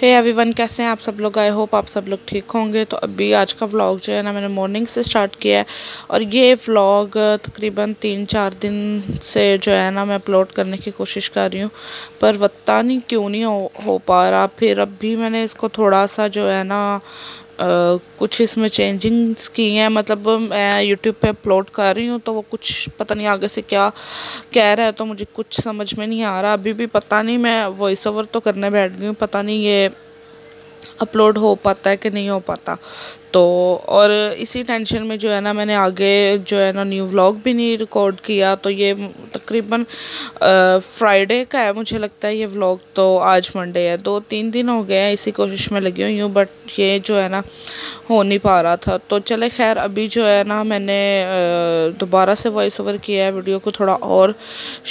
Hey everyone, कैसे हैं आप सब लोग। आई होप आप सब लोग ठीक होंगे। तो अभी आज का व्लॉग जो है ना, मैंने मॉर्निंग से स्टार्ट किया है और ये व्लॉग तकरीबन 3-4 दिन से जो है ना मैं अपलोड करने की कोशिश कर रही हूँ, पर पता नहीं क्यों नहीं हो पा रहा। फिर अब भी मैंने इसको थोड़ा सा जो है ना कुछ इसमें चेंजिंग्स की हैं। मतलब मैं यूट्यूब पे अपलोड कर रही हूँ तो वो कुछ पता नहीं आगे से क्या कह रहा है, तो मुझे कुछ समझ में नहीं आ रहा अभी भी। पता नहीं, मैं वॉइस ओवर तो करने बैठ गई हूँ, पता नहीं ये अपलोड हो पाता है कि नहीं हो पाता। तो और इसी टेंशन में जो है ना मैंने आगे जो है ना न्यू व्लॉग भी नहीं रिकॉर्ड किया। तो ये तकरीबन फ्राइडे का है मुझे लगता है ये व्लॉग, तो आज मंडे है। 2-3 दिन हो गए हैं इसी कोशिश में लगी हुई हूँ, बट ये जो है ना हो नहीं पा रहा था। तो चले खैर, अभी जो है ना मैंने दोबारा से वॉइस ओवर किया है, वीडियो को थोड़ा और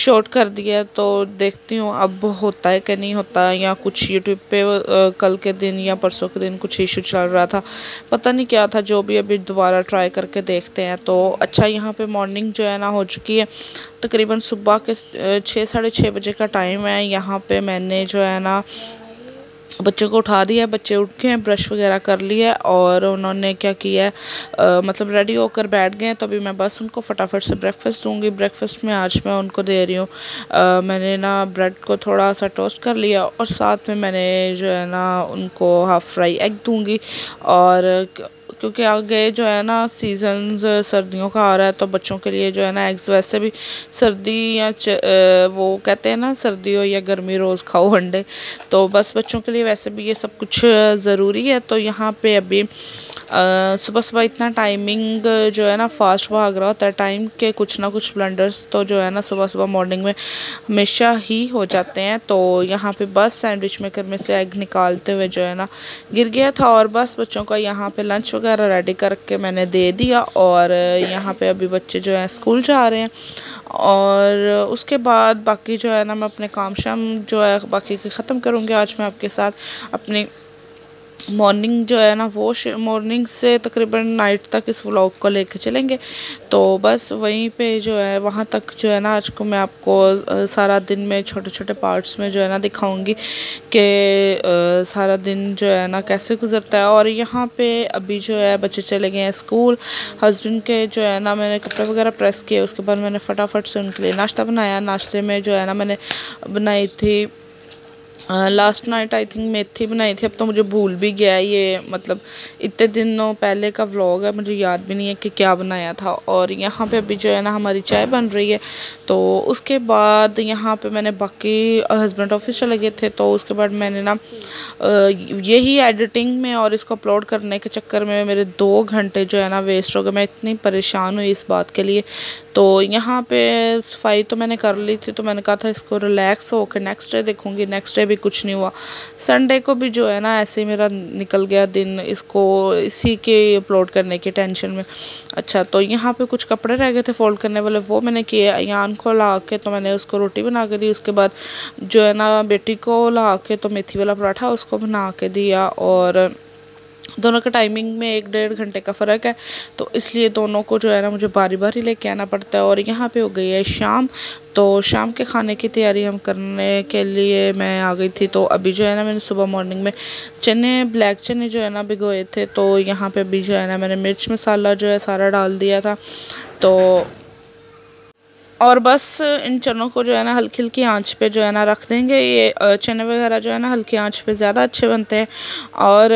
शॉर्ट कर दिया है। तो देखती हूँ अब होता है कि नहीं होता, या कुछ यूट्यूब पर कल के दिन या परसों के दिन कुछ इशू चल रहा था, पता नहीं क्या था। जो भी, अभी दोबारा ट्राई करके देखते हैं। तो अच्छा, यहाँ पे मॉर्निंग जो है ना हो चुकी है, तकरीबन सुबह के 6-6:30 बजे का टाइम है। यहाँ पे मैंने जो है ना बच्चों को उठा दिया है, बच्चे उठ गए हैं, ब्रश वगैरह कर लिया है और उन्होंने क्या किया है मतलब रेडी होकर बैठ गए हैं। तो अभी मैं बस उनको फटाफट से ब्रेकफास्ट दूंगी। ब्रेकफास्ट में आज मैं उनको दे रही हूँ, मैंने ना ब्रेड को थोड़ा सा टोस्ट कर लिया और साथ में मैंने जो है ना उनको हाफ फ्राई एग दूंगी। और क्योंकि आगे जो है ना सीजन्स सर्दियों का आ रहा है, तो बच्चों के लिए जो है ना एग्स वैसे भी सर्दी या वो कहते हैं ना, सर्दी हो या गर्मी रोज़ खाओ अंडे। तो बस बच्चों के लिए वैसे भी ये सब कुछ ज़रूरी है। तो यहाँ पे अभी सुबह सुबह इतना टाइमिंग जो है ना फास्ट भाग रहा होता है, टाइम के कुछ ना कुछ ब्लंडर्स तो जो है ना सुबह सुबह मॉर्निंग में हमेशा ही हो जाते हैं। तो यहाँ पे बस सैंडविच मेकर में से एग निकालते हुए जो है ना गिर गया था। और बस बच्चों का यहाँ पे लंच वगैरह रेडी करके मैंने दे दिया और यहाँ पे अभी बच्चे जो हैं स्कूल जा रहे हैं। और उसके बाद बाकी जो है ना मैं अपने काम शाम जो है बाकी के ख़त्म करूँगी। आज मैं आपके साथ अपनी मॉर्निंग जो है ना वो मॉर्निंग से तकरीबन नाइट तक इस व्लॉग को लेके चलेंगे। तो बस वहीं पे जो है वहाँ तक जो है ना आज को मैं आपको सारा दिन में छोटे छोटे पार्ट्स में जो है ना दिखाऊंगी कि सारा दिन जो है ना कैसे गुजरता है। और यहाँ पे अभी जो है बच्चे चले गए हैं स्कूल, हस्बैंड के जो है ना मैंने कपड़े वगैरह प्रेस किए, उसके बाद मैंने फटाफट से उनके लिए नाश्ता बनाया। नाश्ते में जो है ना मैंने बनाई थी लास्ट नाइट आई थिंक मेथी बनाई थी, अब तो मुझे भूल भी गया है ये, मतलब इतने दिनों पहले का व्लॉग है, मुझे याद भी नहीं है कि क्या बनाया था। और यहाँ पे अभी जो है ना हमारी चाय बन रही है। तो उसके बाद यहाँ पे मैंने बाकी हस्बैंड ऑफिस चले गए थे, तो उसके बाद मैंने ना यही एडिटिंग में और इसको अपलोड करने के चक्कर में मेरे 2 घंटे जो है ना वेस्ट हो गए। मैं इतनी परेशान हुई इस बात के लिए। तो यहाँ पे सफाई तो मैंने कर ली थी, तो मैंने कहा था इसको रिलैक्स होकर नेक्स्ट डे देखूँगी। नेक्स्ट डे भी कुछ नहीं हुआ। संडे को भी जो है ना ऐसे ही मेरा निकल गया दिन इसको इसी के अपलोड करने की टेंशन में। अच्छा, तो यहाँ पे कुछ कपड़े रह गए थे फोल्ड करने वाले, वो मैंने किए। यान को ला के तो मैंने उसको रोटी बना के दी, उसके बाद जो है ना बेटी को ला के तो मेथी वाला पराठा उसको बना के दिया। और दोनों का टाइमिंग में 1-1.5 घंटे का फ़र्क है, तो इसलिए दोनों को जो है ना मुझे बारी बारी लेके आना पड़ता है। और यहाँ पे हो गई है शाम, तो शाम के खाने की तैयारी हम करने के लिए मैं आ गई थी। तो अभी जो है ना मैंने सुबह मॉर्निंग में ब्लैक चने जो है ना भिगोए थे, तो यहाँ पे अभी जो है ना मैंने मिर्च मसाला जो है सारा डाल दिया था। तो और बस इन चनों को जो है ना हल्की हल्की आंच पे जो है ना रख देंगे। ये चने वगैरह जो है ना हल्की आंच पे ज़्यादा अच्छे बनते हैं। और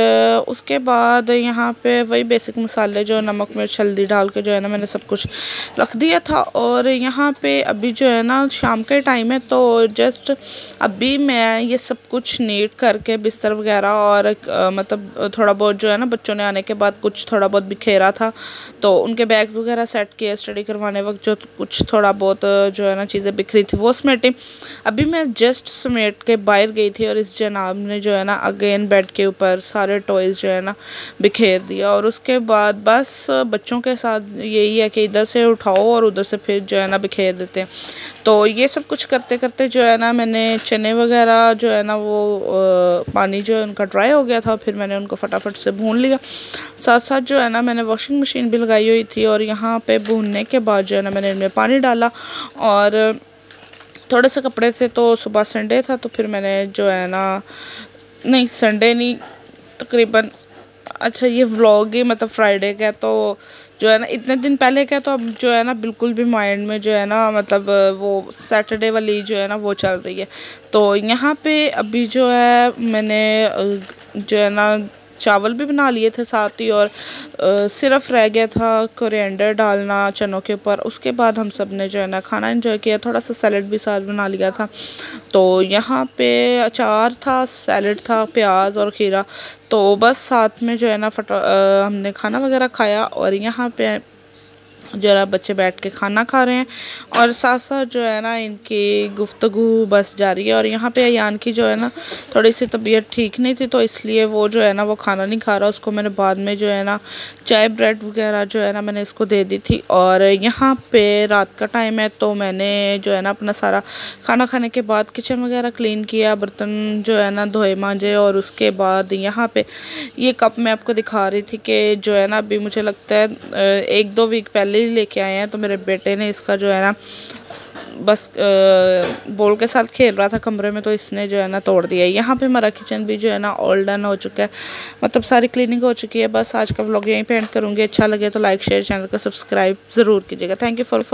उसके बाद यहाँ पे वही बेसिक मसाले जो नमक मिर्च हल्दी डाल के जो है ना मैंने सब कुछ रख दिया था। और यहाँ पे अभी जो है ना शाम के टाइम है, तो जस्ट अभी मैं ये सब कुछ नीट करके बिस्तर वगैरह और मतलब थोड़ा बहुत जो है ना बच्चों ने आने के बाद कुछ थोड़ा बहुत बिखेरा था, तो उनके बैग्स वगैरह सेट किए। स्टडी करवाने वक्त जो कुछ थोड़ा बहुत जो है ना चीज़ें बिखरी थी वो समेटी। अभी मैं जस्ट समेट के बाहर गई थी और इस जनाब ने जो है ना अगेन बेड के ऊपर सारे टॉयज़ जो है ना बिखेर दिया। और उसके बाद बस बच्चों के साथ यही है कि इधर से उठाओ और उधर से फिर जो है ना बिखेर देते हैं। तो ये सब कुछ करते करते जो है ना मैंने चने वगैरह जो है ना वो पानी जो है उनका ड्राई हो गया था, फिर मैंने उनको फटाफट से भून लिया। साथ साथ जो है ना मैंने वॉशिंग मशीन भी लगाई हुई थी और यहाँ पे भूनने के बाद जो है ना मैंने इनमें पानी डाला। और थोड़े से कपड़े थे, तो सुबह संडे था तो फिर मैंने जो है ना नहीं संडे नहीं, तकरीबन अच्छा ये व्लॉग ही मतलब फ्राइडे का, तो जो है ना इतने दिन पहले का, तो अब जो है ना बिल्कुल भी माइंड में जो है ना मतलब वो सैटरडे वाली जो है ना वो चल रही है। तो यहाँ पे अभी जो है मैंने जो है ना चावल भी बना लिए थे साथ ही, और सिर्फ रह गया था कोरिएंडर डालना चनों के ऊपर। उसके बाद हम सब ने जो है ना खाना एंजॉय किया, थोड़ा सा सैलड भी साथ बना लिया था। तो यहाँ पे अचार था, सैलड था, प्याज और खीरा, तो बस साथ में जो है ना हमने खाना वगैरह खाया। और यहाँ पे जो है ना बच्चे बैठ के खाना खा रहे हैं और साथ साथ जो है ना इनकी गुफ्तगू बस जारी है। और यहाँ पे अयान की जो है ना थोड़ी सी तबीयत ठीक नहीं थी, तो इसलिए वो जो है ना वो खाना नहीं खा रहा। उसको मैंने बाद में जो है ना चाय ब्रेड वगैरह जो है ना मैंने इसको दे दी थी। और यहाँ पे रात का टाइम है, तो मैंने जो है ना अपना सारा खाना खाने के बाद किचन वगैरह क्लीन किया, बर्तन जो है ना धोए मांजे। और उसके बाद यहाँ पे ये कप मैं आपको दिखा रही थी कि जो है ना अभी मुझे लगता है 1-2 वीक पहले लेके आए हैं। तो मेरे बेटे ने इसका जो है ना बस बॉल के साथ खेल रहा था कमरे में, तो इसने जो है ना तोड़ दिया। यहाँ पे हमारा किचन भी जो है ना ऑल डन हो चुका है, मतलब सारी क्लीनिंग हो चुकी है। बस आज का व्लॉग यहीं पे एंड करूँगी। अच्छा लगे तो लाइक शेयर, चैनल को सब्सक्राइब ज़रूर कीजिएगा। Thank you for